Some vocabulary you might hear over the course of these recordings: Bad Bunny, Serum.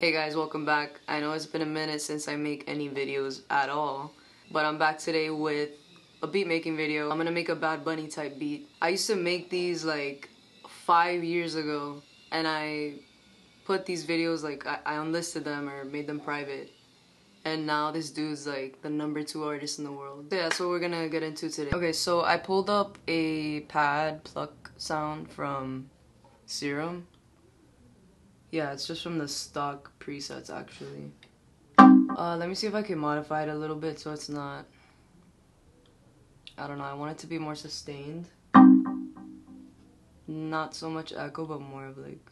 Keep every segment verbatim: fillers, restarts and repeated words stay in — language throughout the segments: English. Hey guys, welcome back. I know it's been a minute since I make any videos at all, but I'm back today with a beat making video. I'm gonna make a Bad Bunny type beat. I used to make these like five years ago, and I put these videos, like I, I unlisted them or made them private, and now this dude's like the number two artist in the world. Yeah, that's what we're gonna get into today. Okay, so I pulled up a pad pluck sound from Serum. Yeah, it's just from the stock presets, actually. Uh, let me see if I can modify it a little bit so it's not... I don't know, I want it to be more sustained. Not so much echo, but more of like...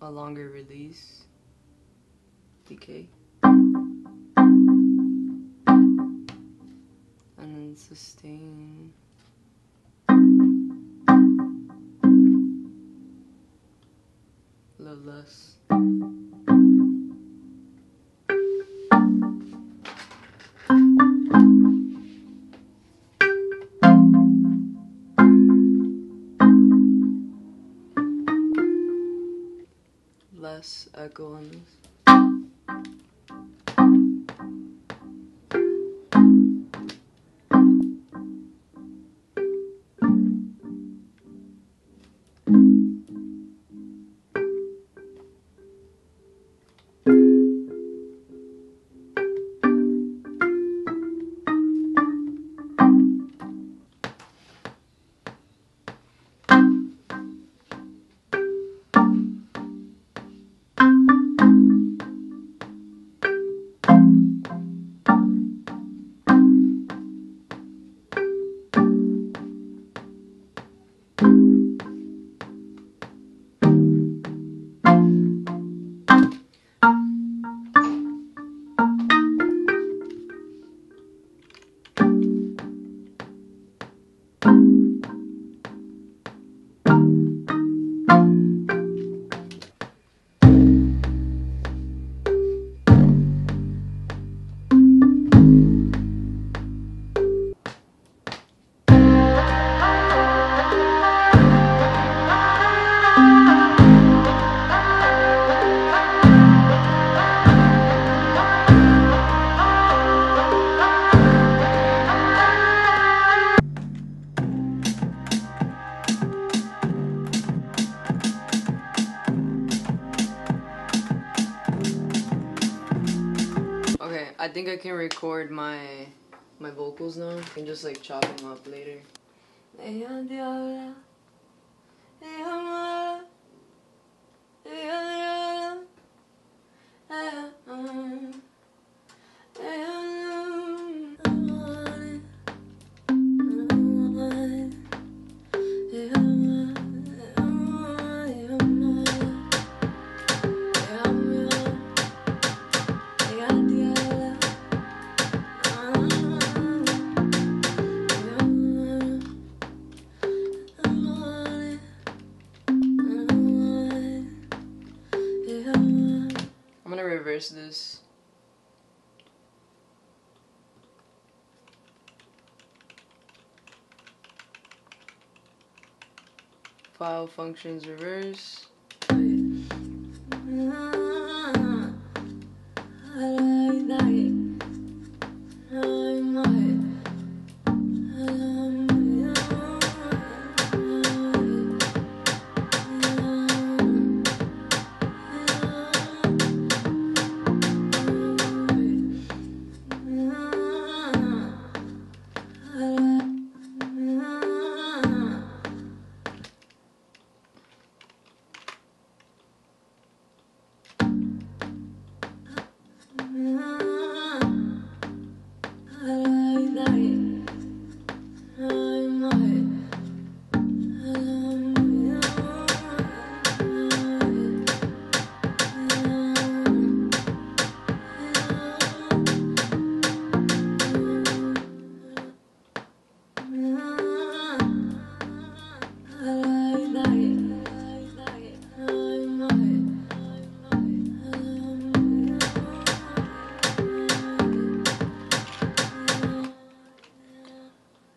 a longer release. Decay. And then sustain... a little less. Less echo on this. I think I can record my my vocals now. I can just like chop them up later. Reverse this. File functions reverse.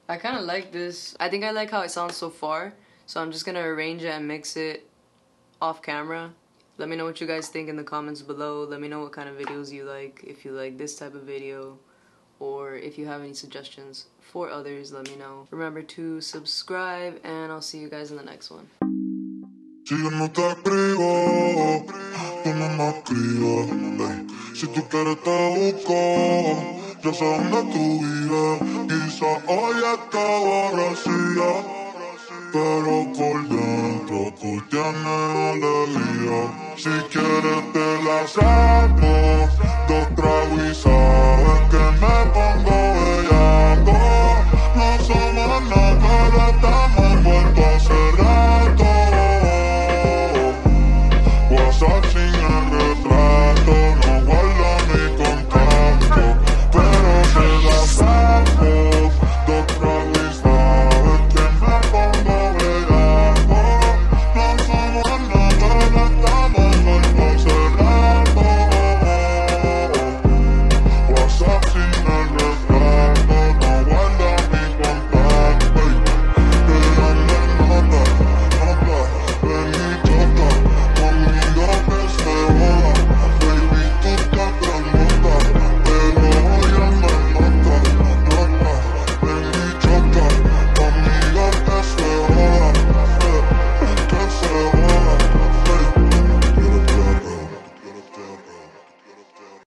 I kind of like this. I think I like how it sounds so far, So I'm just gonna arrange it and mix it off camera. Let me know what you guys think in the comments below. Let me know what kind of videos you like, if you like this type of video, or if you have any suggestions for others, let me know. Remember to subscribe, and I'll see you guys in the next one. Si yo no te escribo, tú no me escribas, eh. Si tú quieres te busco, ya sé dónde tú irás. Quizá hoy está borracía, pero por dentro tú tienes alegría. Si quieres te la saco, dos tragos y sal.